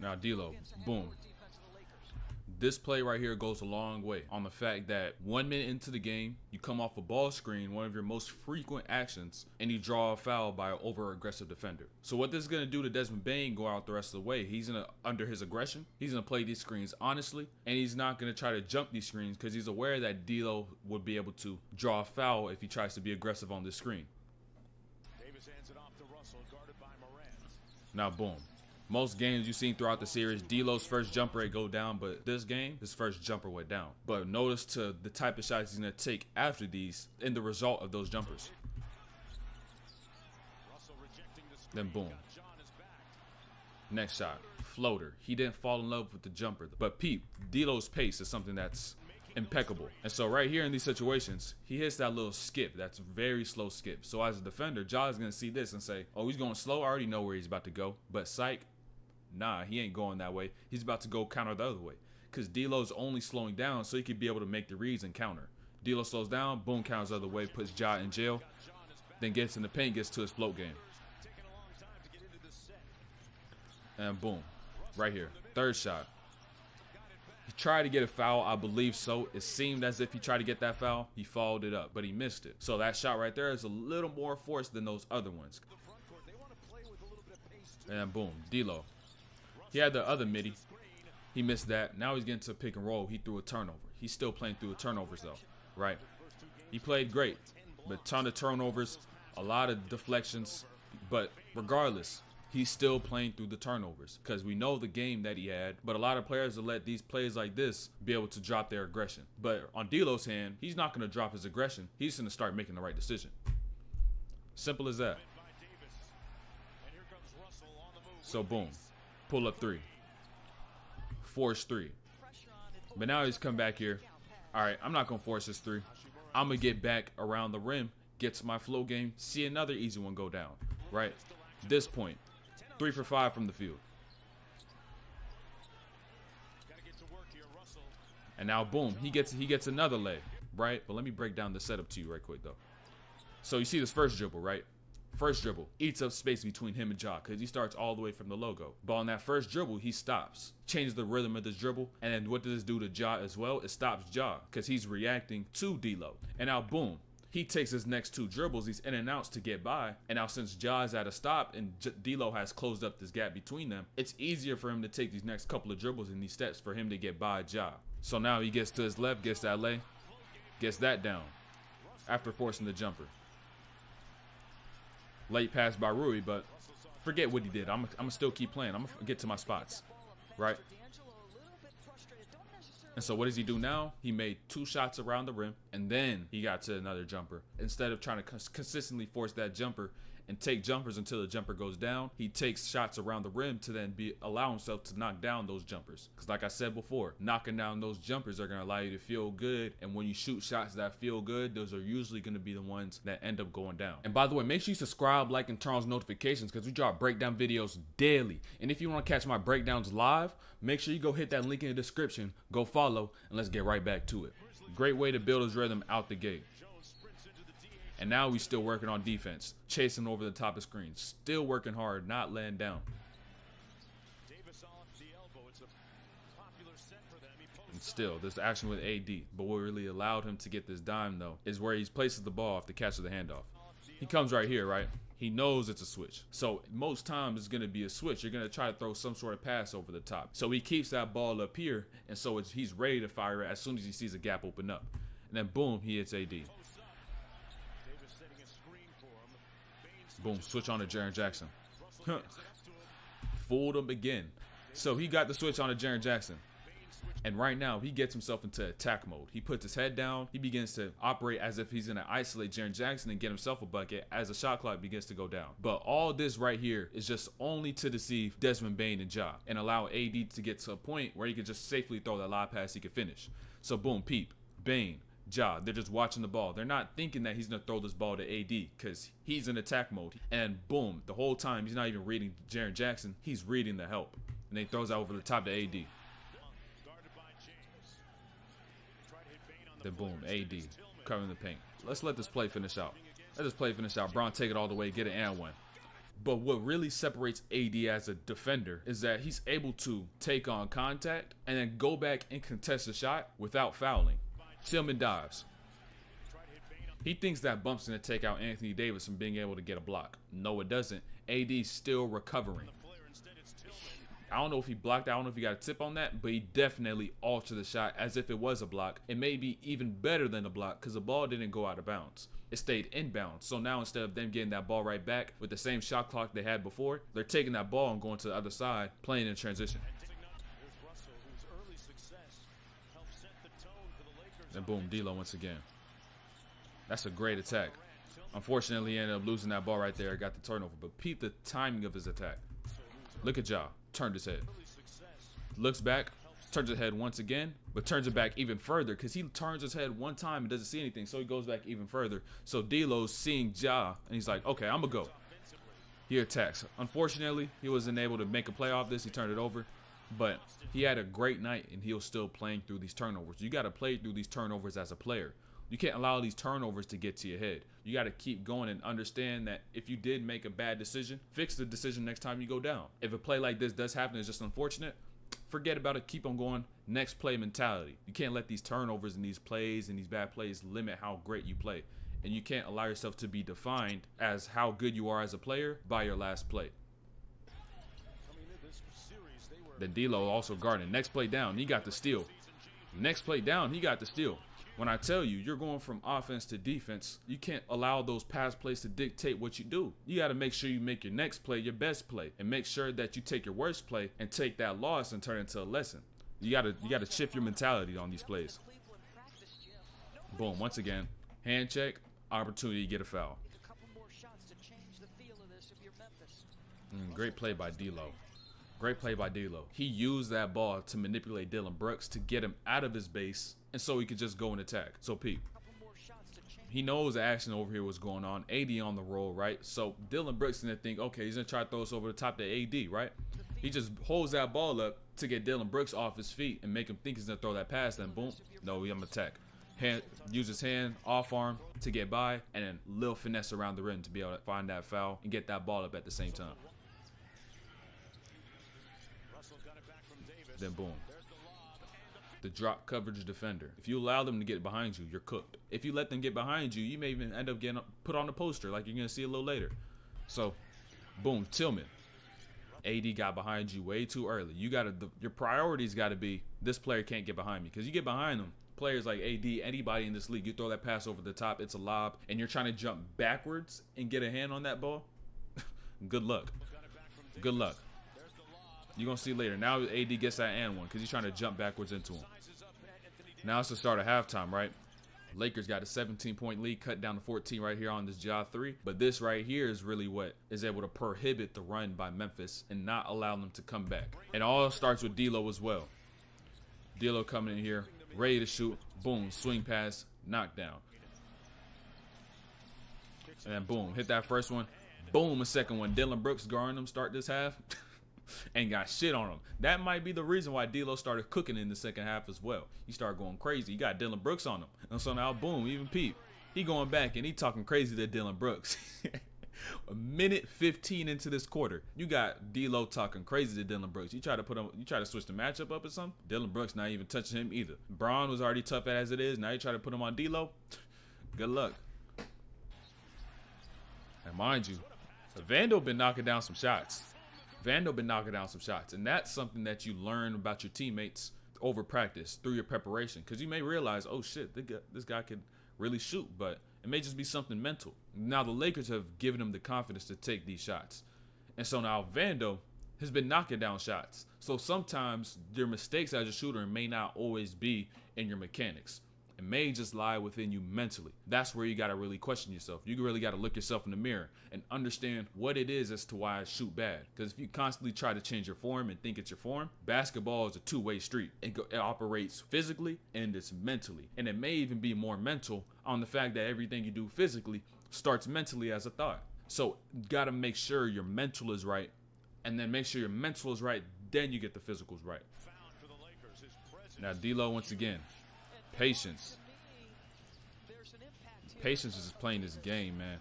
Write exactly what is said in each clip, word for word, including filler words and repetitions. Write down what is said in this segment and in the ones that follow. Now D'Lo, boom. This play right here goes a long way on the fact that one minute into the game, you come off a ball screen, one of your most frequent actions, and you draw a foul by an over-aggressive defender. So what this is going to do to Desmond Bane go out the rest of the way, he's going to, under his aggression, he's going to play these screens honestly, and he's not going to try to jump these screens because he's aware that D'Lo would be able to draw a foul if he tries to be aggressive on this screen. Davis hands it off to Russell, guarded by Morant. Now boom. Most games you've seen throughout the series, D'Lo's first jumper rate go down, but this game, his first jumper went down. But notice to the type of shots he's going to take after these and the result of those jumpers. Then boom. Next shot, floater. He didn't fall in love with the jumper, but peep, D'Lo's pace is something that's impeccable. And so right here in these situations, he hits that little skip. That's very slow skip. So as a defender, Ja is going to see this and say, oh, he's going slow. I already know where he's about to go, but psych. Nah, he ain't going that way. He's about to go counter the other way because D'Lo's only slowing down so he could be able to make the reads and counter. D'Lo slows down, boom, counters the other way, puts Ja in jail, then gets in the paint, gets to his float game. And boom, right here, third shot. He tried to get a foul, I believe so. It seemed as if he tried to get that foul. He followed it up, but he missed it. So that shot right there is a little more force than those other ones. And boom, D'Lo. He had the other midi. He missed that. Now he's getting to pick and roll. He threw a turnover. He's still playing through the turnovers though, right? He played great, but ton of turnovers, a lot of deflections. But regardless, he's still playing through the turnovers because we know the game that he had. But a lot of players will let these plays like this be able to drop their aggression. But on D'Lo's hand, he's not going to drop his aggression. He's going to start making the right decision. Simple as that. So boom. Pull up three, force three, but now he's come back here. All right, I'm not gonna force this three. I'm gonna get back around the rim, get to my flow game, see another easy one go down. Right, this point, three for five from the field. And now boom, he gets he gets another leg. Right, but let me break down the setup to you right quick though. So you see this first dribble, right? First dribble eats up space between him and Ja because he starts all the way from the logo. But on that first dribble, he stops, changes the rhythm of this dribble. And then what does this do to Ja as well? It stops Ja because he's reacting to D'Lo. And now boom, he takes his next two dribbles. He's in and outs to get by. And now since Ja is at a stop and D'Lo has closed up this gap between them, it's easier for him to take these next couple of dribbles and these steps for him to get by Ja. So now he gets to his left, gets that lay, gets that down after forcing the jumper. Late pass by Rui, but forget what he did. I'm going to still keep playing. I'm going to get to my spots, right? And so what does he do now? He made two shots around the rim, and then he got to another jumper. Instead of trying to cons consistently force that jumper and take jumpers until the jumper goes down, he takes shots around the rim to then be allow himself to knock down those jumpers. Because like I said before, knocking down those jumpers are going to allow you to feel good. And when you shoot shots that feel good, those are usually going to be the ones that end up going down. And by the way, make sure you subscribe, like, and turn on notifications because we drop breakdown videos daily. And if you want to catch my breakdowns live, make sure you go hit that link in the description, go follow, and let's get right back to it. Great way to build his rhythm out the gate. And now we still working on defense, chasing over the top of screen, still working hard, not laying down. And still, there's the action with A D. But what really allowed him to get this dime, though, is where he places the ball off the catch of the handoff. He comes right here, right? He knows it's a switch. So most times it's going to be a switch. You're going to try to throw some sort of pass over the top. So he keeps that ball up here, and so it's, he's ready to fire it as soon as he sees a gap open up. And then, boom, he hits A D. Boom, switch on to Jaren Jackson. Huh. Fooled him again. So he got the switch on to Jaren Jackson. And right now, he gets himself into attack mode. He puts his head down. He begins to operate as if he's going to isolate Jaren Jackson and get himself a bucket as the shot clock begins to go down. But all this right here is just only to deceive Desmond Bane and Ja and allow A D to get to a point where he can just safely throw that lob pass he can finish. So boom, peep, Bane. Ja, they're just watching the ball. They're not thinking that he's going to throw this ball to A D because he's in attack mode. And boom, the whole time, he's not even reading Jaren Jackson. He's reading the help. And then he throws out over the top to A D. Then boom, A D covering the paint. Let's let this play finish out. Let this play finish out. Bron take it all the way, get an and one. But what really separates A D as a defender is that he's able to take on contact and then go back and contest a shot without fouling. Tillman dives. He thinks that bump's going to take out Anthony Davis from being able to get a block. No, it doesn't. A D's still recovering. I don't know if he blocked. I don't know if he got a tip on that, but he definitely altered the shot as if it was a block. It may be even better than a block because the ball didn't go out of bounds. It stayed inbounds. So now instead of them getting that ball right back with the same shot clock they had before, they're taking that ball and going to the other side, playing in transition. And boom, D'Lo once again. That's a great attack. Unfortunately, he ended up losing that ball right there. Got the turnover. But peep the timing of his attack. Look at Ja. Turned his head. Looks back. Turns his head once again. But turns it back even further. Because he turns his head one time and doesn't see anything. So he goes back even further. So D'Lo's seeing Ja. And he's like, okay, I'm going to go. He attacks. Unfortunately, he wasn't able to make a play off this. He turned it over. But he had a great night. And he was still playing through these turnovers. You got to play through these turnovers as a player. You can't allow these turnovers to get to your head. You got to keep going and understand that if you did make a bad decision, fix the decision next time you go down. If a play like this does happen, it's just unfortunate. Forget about it. Keep on going. Next play mentality. You can't let these turnovers and these plays and these bad plays limit how great you play. And you can't allow yourself to be defined as how good you are as a player by your last play. Then D'Lo also guarding. Next play down, he got the steal. Next play down, he got the steal. When I tell you, you're going from offense to defense, you can't allow those pass plays to dictate what you do. You got to make sure you make your next play your best play and make sure that you take your worst play and take that loss and turn it into a lesson. You got to you got to shift your mentality on these plays. Boom, once again, hand check, opportunity to get a foul. Mm, great play by D'Lo. Great play by D'Lo. He used that ball to manipulate Dillon Brooks to get him out of his base, and so he could just go and attack. So peep. He knows the action over here was going on. A D on the roll, right? So Dillon Brooks didn't think, okay, he's gonna try to throw us over the top to A D, right? He just holds that ball up to get Dillon Brooks off his feet and make him think he's gonna throw that pass. Then boom, no, I'm gonna attack. Hand, use his hand, off arm to get by, and then little finesse around the rim to be able to find that foul and get that ball up at the same time. Then boom. The drop coverage defender. If you allow them to get behind you, you're cooked. If you let them get behind you, you may even end up getting put on the poster like you're going to see a little later. So, boom, Tillman. A D got behind you way too early. You gotta, the, your priorities got to be, this player can't get behind me. Because you get behind them, players like A D, anybody in this league, you throw that pass over the top, it's a lob, and you're trying to jump backwards and get a hand on that ball? Good luck. Good luck. You're going to see later. Now A D gets that and one because he's trying to jump backwards into him. Now it's the start of halftime, right? Lakers got a seventeen point lead, cut down to fourteen right here on this Ja three. But this right here is really what is able to prohibit the run by Memphis and not allow them to come back. And all starts with D'Lo as well. D'Lo coming in here, ready to shoot. Boom, swing pass, knockdown. And then boom, hit that first one. Boom, a second one. Dillon Brooks guarding them start this half. And got shit on him. That might be the reason why D'Lo started cooking in the second half as well. He started going crazy. He got Dillon Brooks on him. And so now, boom, even peep. He going back and he talking crazy to Dillon Brooks. A minute fifteen into this quarter, you got D'Lo talking crazy to Dillon Brooks. You try to put him, you try to switch the matchup up or something. Dillon Brooks not even touching him either. Braun was already tough as it is. Now you try to put him on D'Lo. Good luck. And mind you, Vando been knocking down some shots. Vando been knocking down some shots, and that's something that you learn about your teammates over practice through your preparation, because you may realize, oh shit, this guy could really shoot, but it may just be something mental. Now the Lakers have given him the confidence to take these shots, and so now Vando has been knocking down shots. So sometimes your mistakes as a shooter may not always be in your mechanics. It may just lie within you mentally. That's where you got to really question yourself. You really got to look yourself in the mirror and understand what it is as to why I shoot bad. Because if you constantly try to change your form and think it's your form, basketball is a two-way street. It, go, it operates physically and it's mentally. And it may even be more mental on the fact that everything you do physically starts mentally as a thought. So you got to make sure your mental is right, and then make sure your mental is right, then you get the physicals right. Now D'Lo once again. Patience. Patience is playing this game, man.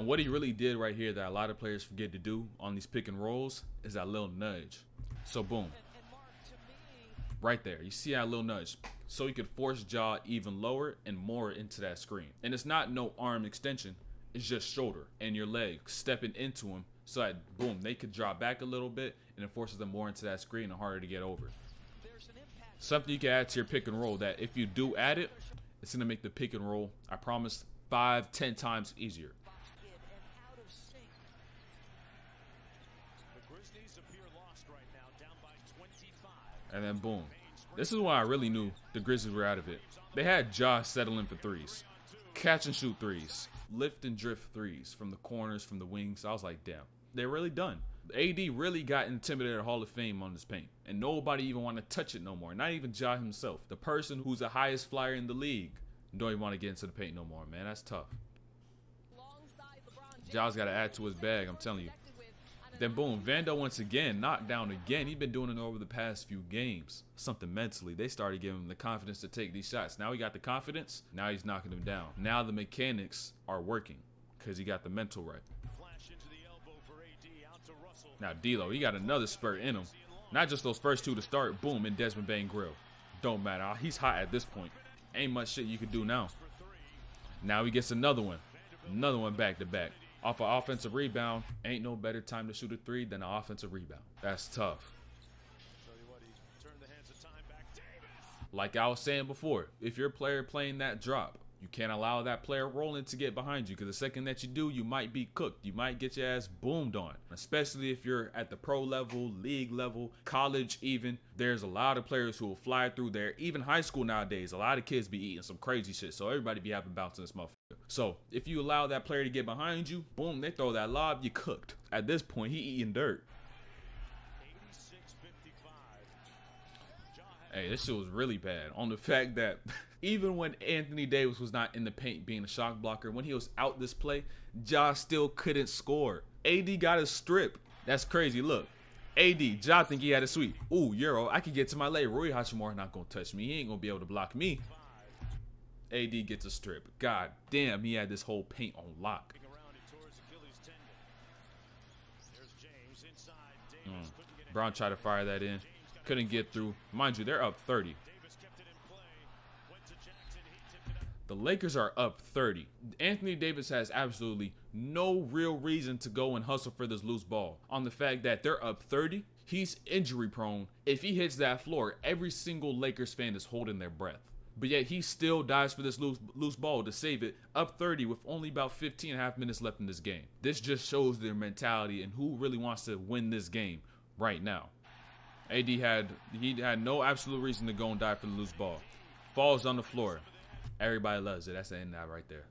And what he really did right here that a lot of players forget to do on these pick and rolls is that little nudge. So boom, right there. You see that little nudge. So he could force Ja even lower and more into that screen. And it's not no arm extension. It's just shoulder and your leg stepping into him so that, boom, they could drop back a little bit, and it forces them more into that screen and harder to get over. Something you can add to your pick and roll that if you do add it, it's going to make the pick and roll, I promise, five, ten times easier. And then boom. This is why I really knew the Grizzlies were out of it. They had Ja settling for threes. Catch and shoot threes. Lift and drift threes from the corners, from the wings. I was like, damn, they're really done. A D really got intimidated at Hall of Fame on this paint. And nobody even want to touch it no more. Not even Ja himself. The person who's the highest flyer in the league don't even want to get into the paint no more, man. That's tough. Ja's got to add to his bag, I'm telling you. Then boom, Vando once again, knocked down again. He's been doing it over the past few games. Something mentally. They started giving him the confidence to take these shots. Now he got the confidence. Now he's knocking them down. Now the mechanics are working because he got the mental right. Now D'Lo, he got another spurt in him. Not just those first two to start. Boom, and Desmond Bane grill. Don't matter. He's hot at this point. Ain't much shit you can do now. Now he gets another one. Another one back to back. Off an offensive rebound, ain't no better time to shoot a three than an offensive rebound. That's tough. Like I was saying before, if your player playing that drop, you can't allow that player rolling to get behind you, because the second that you do, you might be cooked. You might get your ass boomed on, especially if you're at the pro level, league level, college even. There's a lot of players who will fly through there. Even high school nowadays, a lot of kids be eating some crazy shit, so everybody be having bouncing this motherfucker. So if you allow that player to get behind you, boom, they throw that lob, you cooked. At this point, he eating dirt. Hey, this shit was really bad on the fact that even when Anthony Davis was not in the paint being a shot blocker, when he was out this play, Ja still couldn't score. A D got a strip. That's crazy. Look, A D, Ja think he had a sweep. Ooh, Euro, I can get to my lay. Roy Hachimura not going to touch me. He ain't going to be able to block me. A D gets a strip. God damn, he had this whole paint on lock. Mm. Brown tried to fire that in. Couldn't get through. Mind you, they're up thirty. The Lakers are up thirty. Anthony Davis has absolutely no real reason to go and hustle for this loose ball. On the fact that they're up thirty, he's injury prone. If he hits that floor, every single Lakers fan is holding their breath. But yet he still dives for this loose, loose ball to save it. Up thirty with only about fifteen and a half minutes left in this game. This just shows their mentality and who really wants to win this game right now. A D had he had no absolute reason to go and dive for the loose ball. Falls on the floor. Everybody loves it. That's the end of that right there.